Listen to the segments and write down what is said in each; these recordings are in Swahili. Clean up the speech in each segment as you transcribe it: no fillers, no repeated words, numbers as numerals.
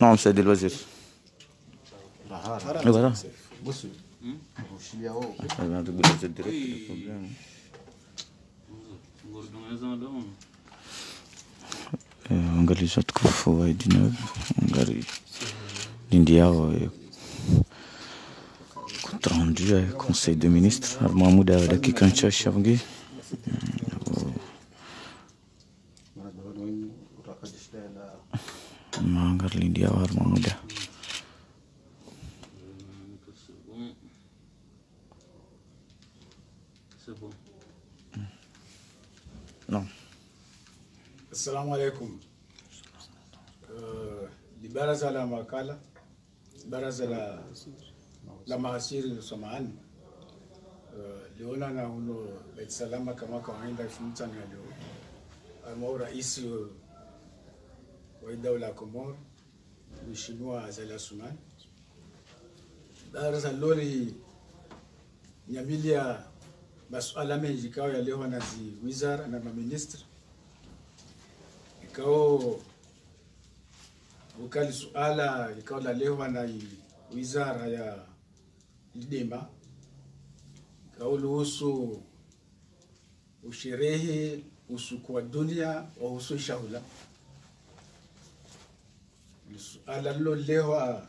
Non, c'est des loisirs. Et voilà. Angalisha tukufuwa idinabu, angali lindiao contre rendu au Conseil des ministres, Armamouda Dakikancha Chavgi. Mangar lindiao Armamouda. C'est bon. Non. Assalamu alaikum. Libaraza la makala, libaraza la mahasiri somani. Leona na uno betsalama kama kawaida shunzani leo. Almaura isi wa idawla Komor, mshinua zala suman. Libaraza lori nyamilia masuala mengi kwa leo na zi wizara na maministri. Ikao ukali suala ikao la leo na wizara ya idema ikao luhusu usherehe usuku wa dunia au usu shahula suala lilo leo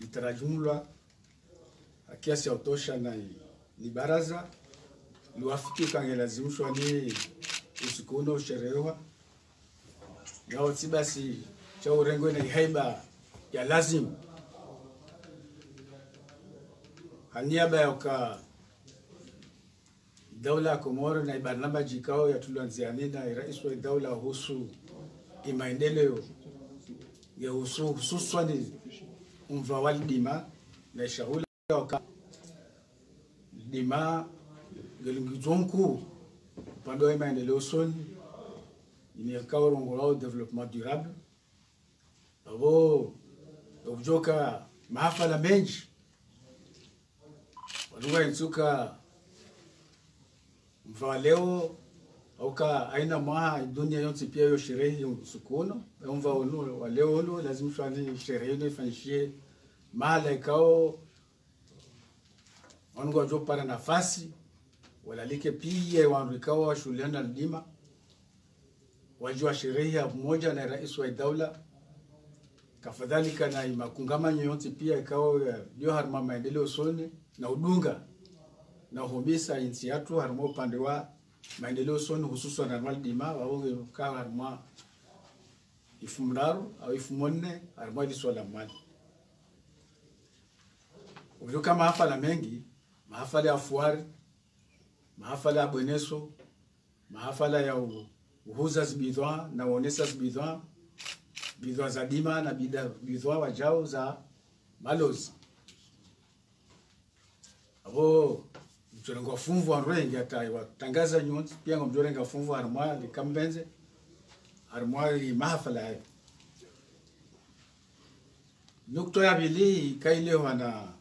litarajumulwa kiasi ya utosha na ni baraza liwafiki kangelazimushwa ni usikuno usherehewa yao tibasi cha urengo na haiba ya lazim haniaba yoka dawla Komoro na barnamiji kao ya tulianziana na rais wa dawla husu imaendeleo ya husu hususani mvawali dima na shauri yoka dima gelingizonku pando imaendeleo soni il y a un développement durable. Il y a un développement durable. Wajua sherehe ya mmoja na rais wa dawla kafadhalika na makungama yote pia ikao ya harma maendeleo soni na udunga na homisa insi yatu harma upande wa maendeleo soni hususan normal dima waonge kwa harma ifumraru au ifumonne harma liswala mali ubio kama hafala mengi mahafala ya fuari mahafala ya boneso mahafala ya Uhuzas bidwa na waonesas bidwa, bidwa za dima na bidwa wajao za malozi. Aho, mchorengo fungu anroe ingiata iwa tangaza nyonti, pia mchorengo fungu armwa likambenze, armwa limahafala hai. Nukto ya bili kaile wana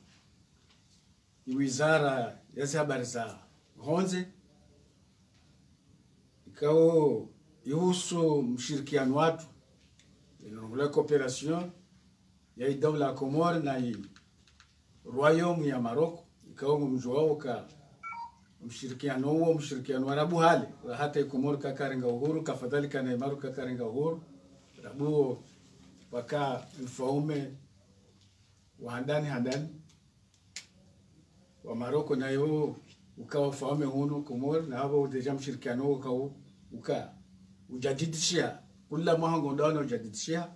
iwizara yasi habari za honze, kao yuhusu mshirikiano watu inaongelea cooperation ya dawla Komor na royaume ya Morocco kao mjwao ka mshirikiano huo mshirikiano arabu hali hata Komor kakarenga uhuru kafadhalika na Morocco kakarenga uhuru rabu waka mfaume wa handani wa Morocco na yao ukao faume huno Komor na hapo deja mshirikiano ukao uka ujadidishia kula mahango ndano ujadidishia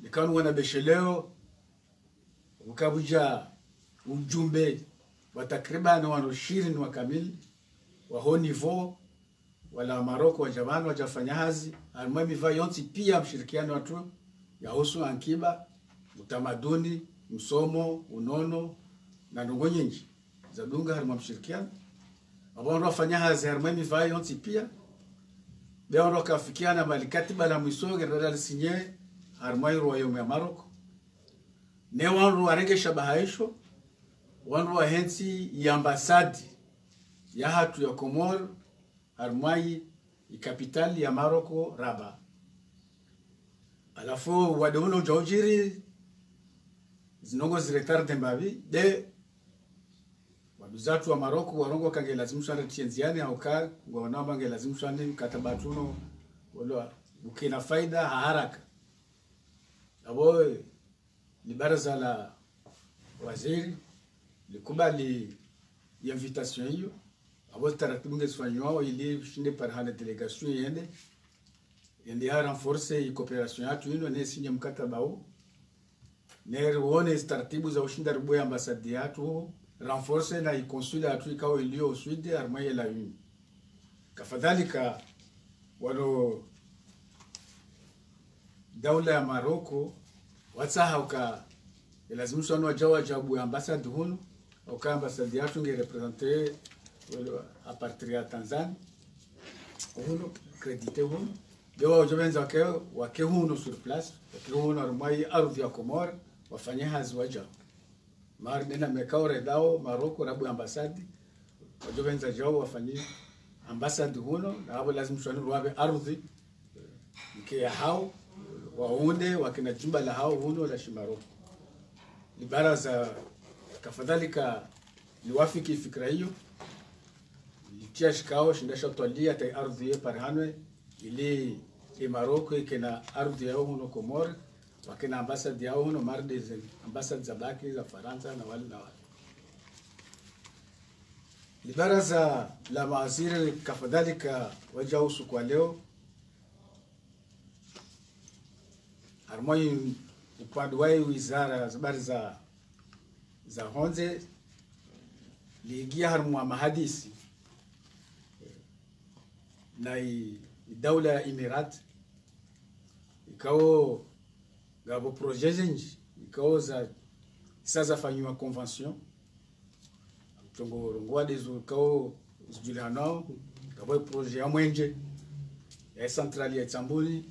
nikano wanabesheleo ukabuja ujumbe wa takriban wano 20 wa kamili wa haut niveau wala Morocco wa jamani wajafanya hazi almami vayonti pia mshirikiano watu yahusu ankiba utamaduni msomo unono na ndongo nyingi za dunga harma mshirikiano abonwa fanya hazi almami vayonti pia Bia ondoka afikiana balikatiba la mwisho gerada lisinye armai royaume ya Morocco. Ne wanru arengesha bahaisho, wanru ahensi ya ambasadi ya hatu ya Komor, armai ya kapitali ya Morocco Rabat. alafu wadono jojiri zinogo zirektar tembavi de waduzatu wa Maroko warongo kange lazimu shande tienziani auka ngwana bange lazimu shande katabatuno wala ukina faida haraka abo ni baraza la waziri likubali invitation hiyo abo taratibu ngeswanyao ili shinde parhana delegation yende yende ya renforcer cooperation yetu ino ne sinye mkataba huu ne wone taratibu za ushinda rubu ya ambasadi yetu renforcer na ikonsula yetu ikao ilio uswidi armaye la uni kafadhalika walo daula ya Maroko watsahau ka lazima sana wajawa jabu ambasadi hunu au ka ambasadi yetu ngerepresenter a partir ya Tanzania hunu kredite hunu leo wajobenza wake hunu sur place wake hunu armai ardhi ya Komor wafanye hazwaja marnena mekao redao Maroko rabu ambasadi wajobenza jao wafanye ambasadi hunu na hapo lazima shwanu wabe ardhi nke ya hao waunde wakina jumba la hao hunu la Shimaroko ni baraza kafadhalika liwafiki fikra hiyo litia shikao shindasha tolia tai ardhi ya parhanwe ili Maroko ikena ardhi yao huno Komor wakina ambasadi yao huno mardizen ambasadi za baki za Faransa na wali na wali libaraza la mawaziri kafadhalika waja usu kwa leo harmoni upaduwai wizara zabari za honze liigia harmu wa mahadisi na idawla ya Emirat ikao gabo projejenji ikao za saza fanyua convention tongo rongwa dezo ikao zidulana gabo proje ya mwenje ya centrali ya Istanbul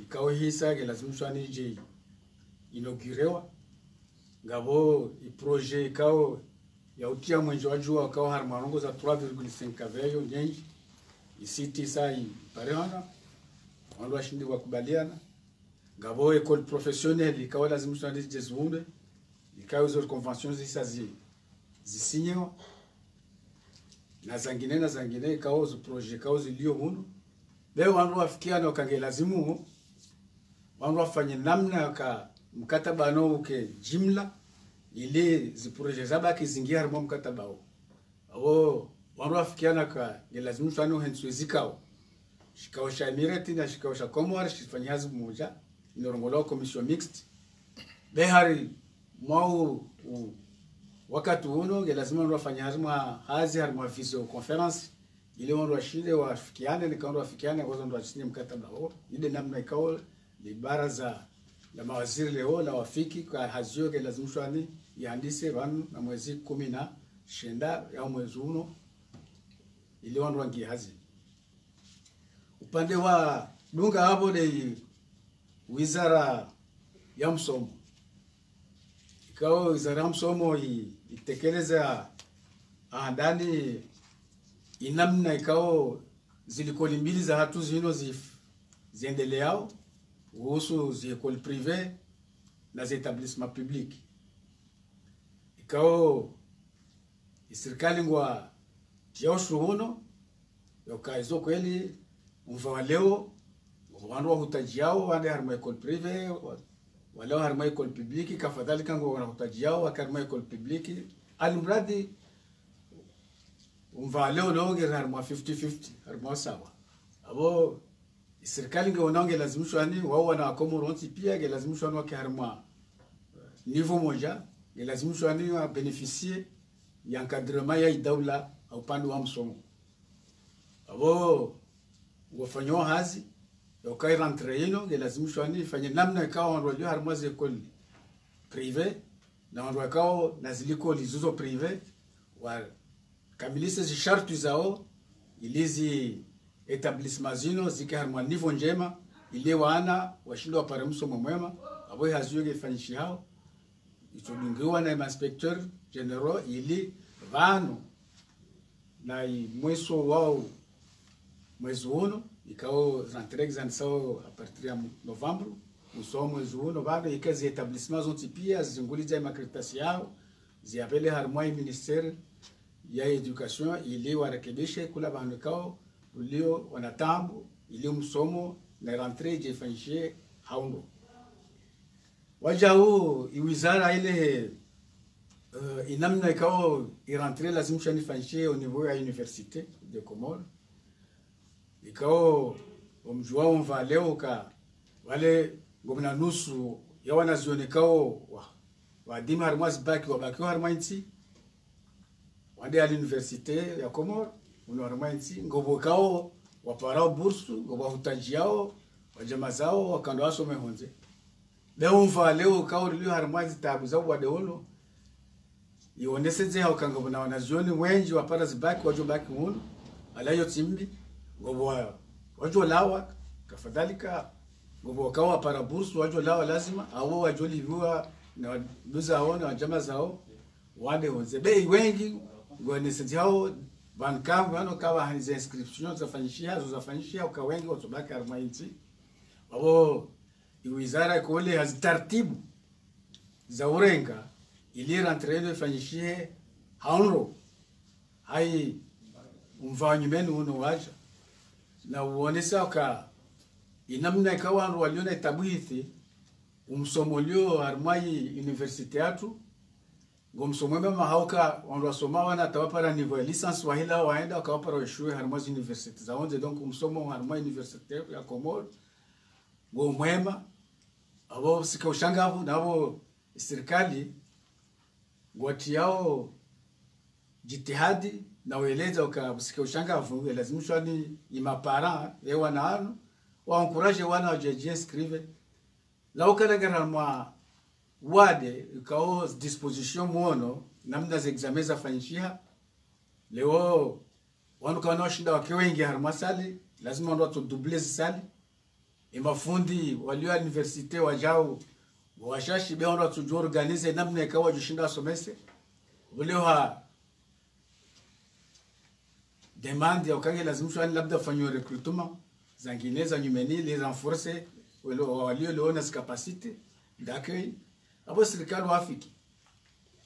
ikao hisa ke lazima shani je inaugurewa gabo i proje ikao ya utia mwenje wajua ikao harmarongo za 3,5 kaveyo nyenji isiti sai parewana wando ashindi wakubaliana gabo école professionnelle ikawa lazima sana dijezume ikawa zor conventions zisazi zisinyo na zangine ikawa zo projet ikawa zilio huno leo wando afikiana kange lazimu wando afanye namna ka mkataba no ke jumla ile zi projet zabaki zingia harmo mkataba huo wanu afikiana kwa lazima sana uhensuizi kao shikao cha Emirati na shikao cha Komor shifanyazi moja inorongoloa commission mixed behari mwao wakati uno lazima wanu afanyazi mwa hazi harma visio conference ile wanu ashinde wafikiane ni kando afikiane kwa ndo achini mkataba huo ile namna ikao ni baraza la mawaziri leo la wafiki kwa hazio lazima sana yaandise wanu na mwezi 10 na shenda ya mwezi uno ili wanu wangi hazi. Upande wa dunga hapo ni wizara ya msomo. Ikao wizara ya msomo itekeleza ndani inamna ikao zilikoli mbili za hatu zino ziendeleao kuhusu zikoli privé na établissement public. Ikao serikali ngwa Joshu huno yokaizo kweli mfwa leo wanao hutajiao wale harma école privée wala harma école publique kafadhalika ngwa wana hutajiao wakarma école publique almradi mfwa leo longe harma 50-50 harma sawa abo serikali ngwa naonge lazimishwa ani wao wana akomoronti pia ge lazimishwa ani wake harma niveau moja ge lazimishwa ani wa bénéficier ya encadrement ya idawla au pande wa msomo abo wafanyao hazi yokai rentre ino ge lazima shwani ifanye namna ikao ndio harmoze école privée na ndio ikao naziliko lizuzo privée wa kamilise zi shartu zao ilizi établissement zino zikarma niveau njema ile wana washindwa pare msomo mwema abo haziyo ge fanyishi hao itodungiwa na inspecteur general ili vano na mweso wao mwezi uno ikao zantrexan sao a partir ya Novembro Mwisho mwezi uno bado ikazi etablissement zote pia zinguliza makaratasi yao ziapele harmoi ministeri ya education ili warekebishe kula bandu kao ulio wanatambu ili msomo na rentree jefanyishe haundo. Waja huu iwizara ile inamna kao irentree lazima shanifanyishe au niveau ya universite de Comore. Ikao omjua omvaleo ka wale gomna nusu ya wanazione kao wadima harmwazi baki wabakiwa harmainti wande ya l'universite ya Comore unaharmainti ngobo kao waparao bursu ngobo hutanji yao wajama zao wakando aso mehonze leo omvaleo kao liu harmwazi tabu zao wadeolo iwoneseze hao kangobona wanazione wenji wapara zibaki wajo baki unu alayo timbi ngobo wajo lawa kafadhalika ngobo wakawa para bursu wajo lawa lazima awo wajo liviwa na buza hao na wajama zao wande honzebei wengi ngonesezi hao vankamu wano kawa hanize inscription zafanyishia waka wengi watobaki harmainti wawo iwizara kule hazitartibu za urenga ili rentree ifanyishie haonro hai mvanyumenu uno waja na uonesa ka inamna ikawa ndo waliona tabithi umsomolio harmai university yetu ngomsomwe mama hauka ndo wasoma wana tawapara niveau licence wahila waenda wakawapara washue harmai university za onje donc umsomo harmai university ya Comore ngomwema abo sikoshangavu nabo serikali ngwati yao jitihadi na weleza ukabusikia ushangavu lazimushwa ni imapara ewa na anu wankuraje wana wajajia skrive la ukanagara mwa wade ukao disposition muono namna za exameza fanishia leo wanuka naoshinda wakiwengi harmasali lazima wanu watu dublezi sali imafundi waliwa universite wajao washashi bia wanu watu juorganize namna ikawa jushinda somese ulewa demande ya ukange lazimu shwani labda fanyo rekrutuma zangineza nyumeni les renforcer walio leona capacité d'accueil abo serikali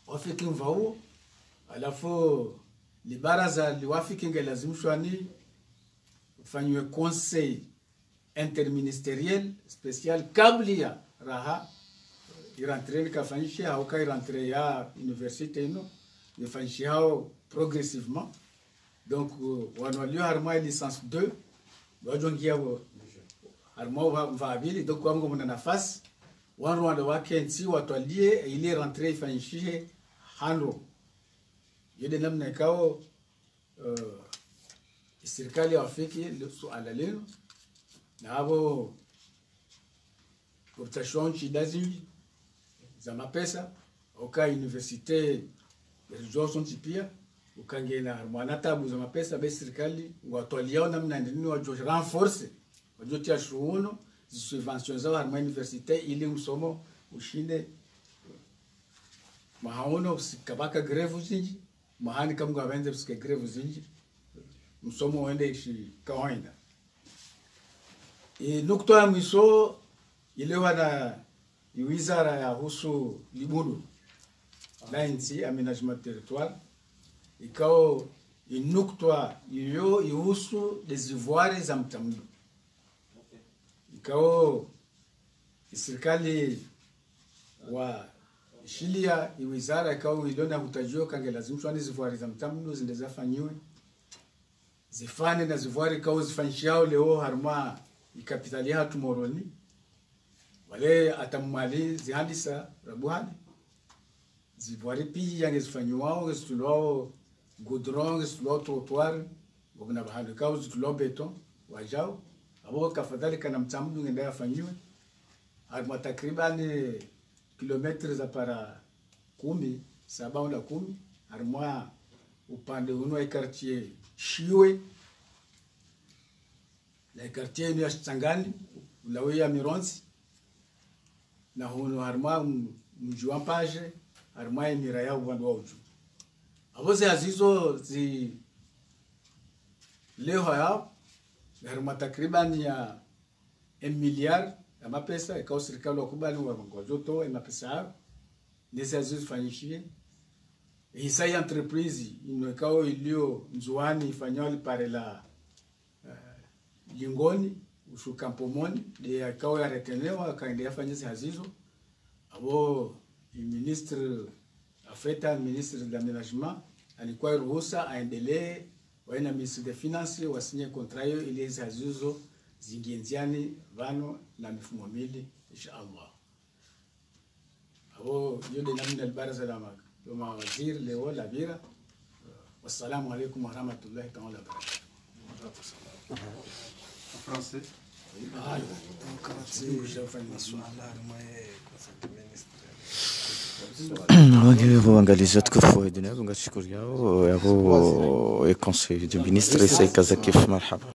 wafiki mvao alafu libaraza liwafiki nge lazimu shwani fanyo conseil interministériel spécial kablia raha irentree ka fanyishi au ka irentree ya université ino ifanyishi hao progressivement. Donc, on a eu Harma licence 2, Harma va à Ville, donc on a face, on a eu un lié, il est rentré, il fait un chien, Hanro. Il y a des noms qui sont en fait à la ligne, Navo, Optation Chidazi, Zamapesa, Oka Université, les gens sont pires. Ukangena mwanata buza mapesa be serikali ngwatoliao namna ndini wajo renforce wajo tia shuuno subventions za harma universite ili msomo ushinde mahaono sikabaka grevu zinji mahani kamgo abenze sike grevu zinji msomo wende shi kaoinda nukto ya mwiso ilewa na wizara ya husu libudu lainzi aménagement territoire. Et quand il nous croit, il y a des ivoires et des amtamous. Et quand il se calme, wa Chilia, il wizara quand il donne à Utajo quand il a besoin des ivoires et des amtamous, des affanieux, des fans des ivoires et quand ils fanchient les hauts harma, ils capitalisent à tout moroni. Voilà, à Tamali, c'est handisa, rabouane, des ivoires et puis des affanieux, des tulois. Goudron, le trottoir, le cause de l'eau béton, wajao, avant que Fadal canam tamdou et la famille, à Matakribane, kilomètres à para Kumi, Saban la Kumi, à moi, au pan de Uno et quartier Chioué, les quartiers Niachtangani, la Ouya Mironzi, la Hono Arma, Mjuan Page, Arma et Miraya Wandouaoujou. Avose azizo zi leo haya, garuma takribani ya 1 miliard na mapesa ikawa serikali wakubali wagonjoto na mapesa yao nisa zizi fanyikiwe hisa ya entreprise ikawa ilio nzuani ifanyao lipare la lingoni ushu kampomoni ikawa ya retenewa kaendea fanyisi hazizo abo ministre afeta ministre de l'aménagement alikuwa ruhusa aendelee waena ministre de finance wasinye kontrayo ili hizi hazizo zingenziani vano na mifumo mili insha Allah abo yode namina albaraza la maka loma wazir leo la vira wassalamu alaikum wa rahmatullahi ta'ala barakatuh en français oui donc c'est le conseil du ministre et c'est Kazakif Marhaba.